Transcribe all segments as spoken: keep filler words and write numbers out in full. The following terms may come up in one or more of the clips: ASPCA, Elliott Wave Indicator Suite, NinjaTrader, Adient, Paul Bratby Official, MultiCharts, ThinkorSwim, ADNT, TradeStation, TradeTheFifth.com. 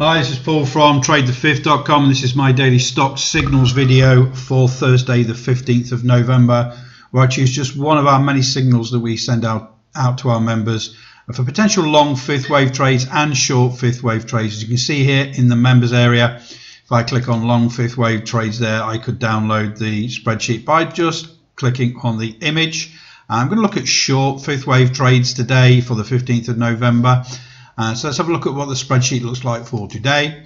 Hi, this is Paul from Trade The Fifth dot com, and this is my daily stock signals video for Thursday the fifteenth of November, where I choose just one of our many signals that we send out, out to our members for potential long fifth wave trades and short fifth wave trades. As you can see here in the members area, if I click on long fifth wave trades there, I could download the spreadsheet by just clicking on the image. I'm going to look at short fifth wave trades today for the fifteenth of November. Uh, so let's have a look at what the spreadsheet looks like for today.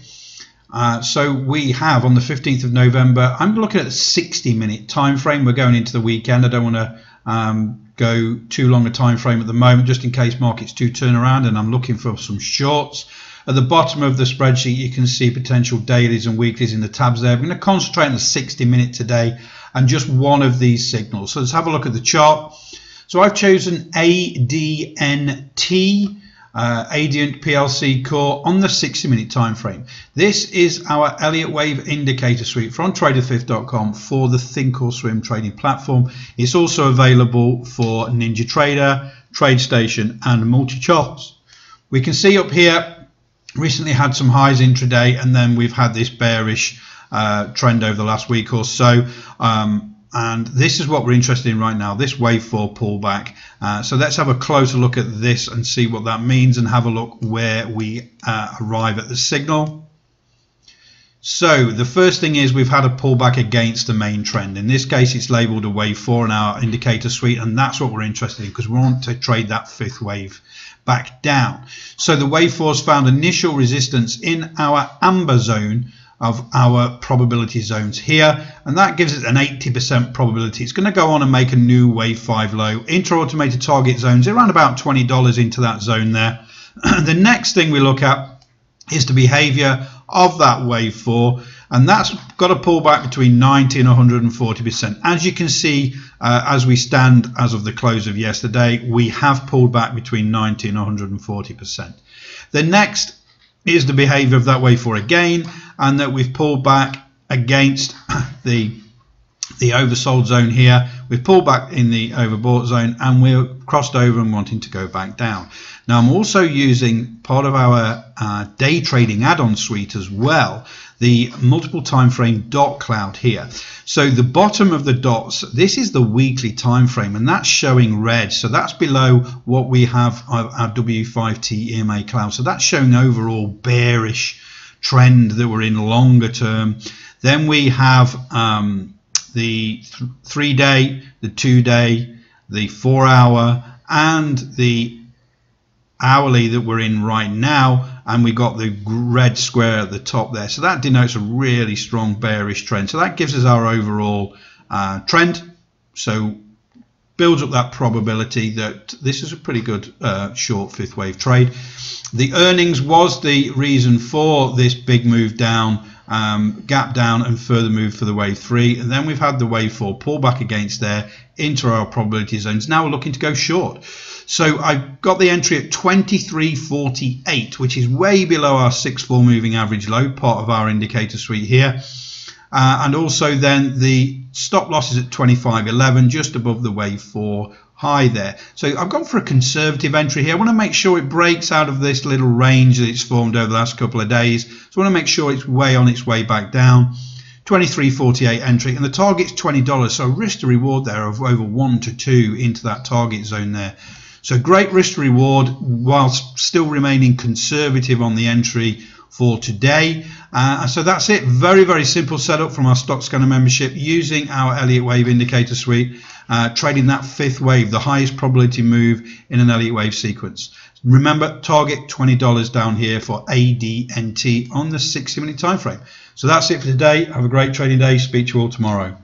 Uh, so we have on the fifteenth of November, I'm looking at a sixty minute time frame. We're going into the weekend. I don't want to um, go too long a time frame at the moment, just in case markets do turn around, and I'm looking for some shorts. At the bottom of the spreadsheet, you can see potential dailies and weeklies in the tabs there. We're going to concentrate on the sixty minute today and just one of these signals. So let's have a look at the chart. So I've chosen A D N T. Uh, Adient P L C Core on the sixty minute time frame. This is our Elliott Wave Indicator Suite from Trade The Fifth dot com for the Think or Swim trading platform. It's also available for NinjaTrader, TradeStation and MultiCharts. We can see up here, recently had some highs intraday, and then we've had this bearish uh, trend over the last week or so. Um, And this is what we're interested in right now, this wave four pullback. Uh, so let's have a closer look at this and see what that means, and have a look where we uh, arrive at the signal. So the first thing is we've had a pullback against the main trend. In this case, it's labeled a wave four in our indicator suite, and that's what we're interested in because we want to trade that fifth wave back down. So the wave four's found initial resistance in our amber zone of our probability zones here, and that gives it an eighty percent probability. It's going to go on and make a new wave five low. Intra-automated target zones around about twenty dollars into that zone there. The next thing we look at is the behavior of that wave four, and that's got a pullback between ninety and one hundred forty percent. As you can see, uh, as we stand as of the close of yesterday, we have pulled back between ninety and one hundred forty percent. The next is the behavior of that wave four again, and that we've pulled back against the the oversold zone here. We've pulled back in the overbought zone, and we're crossed over and wanting to go back down. Now I'm also using part of our uh, day trading add-on suite as well, the multiple time frame dot cloud here. So the bottom of the dots, this is the weekly time frame, and that's showing red. So that's below what we have our, our W five T E M A cloud. So that's showing overall bearish trend that we're in longer term. Then we have um, the th three day, the two day, the four hour, and the hourly that we're in right now, and we got the red square at the top there. So that denotes a really strong bearish trend. So that gives us our overall uh, trend. So builds up that probability that this is a pretty good uh, short fifth wave trade. The earnings was the reason for this big move down, um, gap down and further move for the wave three, and then we've had the wave four pullback against there into our probability zones. Now we're looking to go short. So I've got the entry at twenty-three forty-eight, which is way below our six four moving average low, part of our indicator suite here. Uh, and also then the stop loss is at twenty-five eleven, just above the wave four high there. So I've gone for a conservative entry here. I want to make sure it breaks out of this little range that it's formed over the last couple of days. So I want to make sure it's way on its way back down. twenty-three forty-eight entry, and the target's twenty dollars. So risk to reward there of over one to two into that target zone there. So great risk to reward whilst still remaining conservative on the entry for today. Uh, so that's it. Very, very simple setup from our Stock Scanner membership using our Elliott Wave Indicator Suite, uh, trading that fifth wave, the highest probability move in an Elliott Wave sequence. Remember, target twenty dollars down here for A D N T on the sixty minute time frame. So that's it for today. Have a great trading day. Speak to you all tomorrow.